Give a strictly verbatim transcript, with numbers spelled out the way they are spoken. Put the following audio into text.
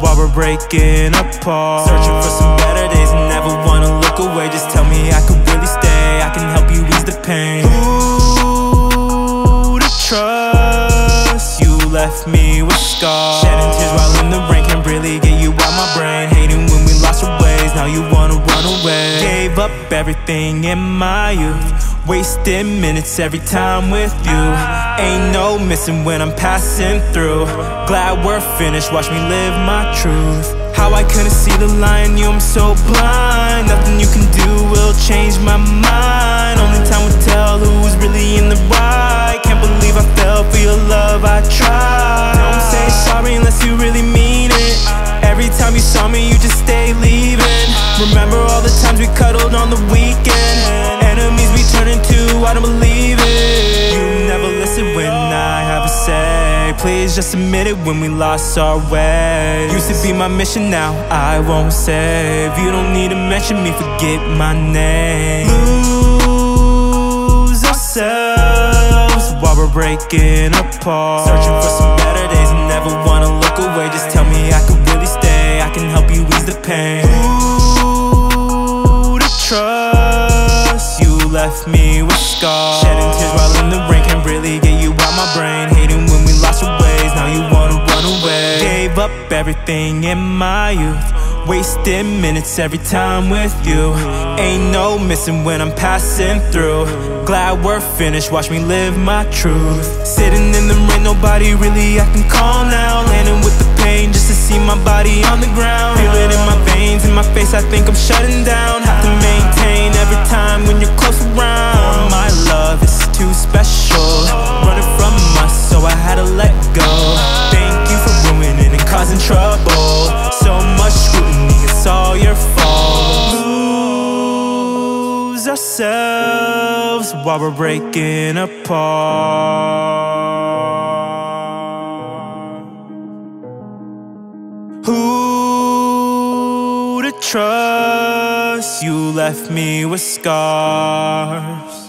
while we're breaking apart. Searching for some better days and never wanna look away. Just tell me I could really stay, I can help you ease the pain. Who to trust? You left me with scars. Shedding tears while in the rain, can't really get you out my brain. Hating when we lost our ways, now you wanna run away. Gave up everything in my youth, wasting minutes every time with you. Ain't no missing when I'm passing through. Glad we're finished, watch me live my truth. How I couldn't see the lie in you, I'm so blind. Nothing you can do will change my mind. Only time will tell who's really in the right. Can't believe I fell for your love, I tried. Don't say sorry unless you really mean it. Every time you saw me, you just stay leaving. Remember all the times we cuddled on the weekend. Enemies we turn into, I don't believe it. You never listen when I have a say. Please just admit it when we lost our way. Used to be my mission, now I won't save. You don't need to mention me, forget my name. Lose ourselves while we're breaking apart. Searching for some better days and never wanna look away. Just tell me I could really stay, I can help you ease the pain. Who to trust? You left me with scars. Shedding tears while in the rain, can't really get you out my brain. Hating when we lost our ways, now you wanna run away. Gave up everything in my youth, wasting minutes every time with you. Ain't no missing when I'm passing through. Glad we're finished, watch me live my truth. Sitting in the rain, nobody really I can call now. Landing with the pain just to see my body on the ground. Feel it in my veins, in my face, I think I'm shutting down. Have to maintain every time when you're close around. My love is too special, running from us, so I had to let go. Thank you for ruining and causing trouble. So much scrutiny, it's all your fault. Lose ourselves while we're breaking apart. Who to trust? You left me with scars.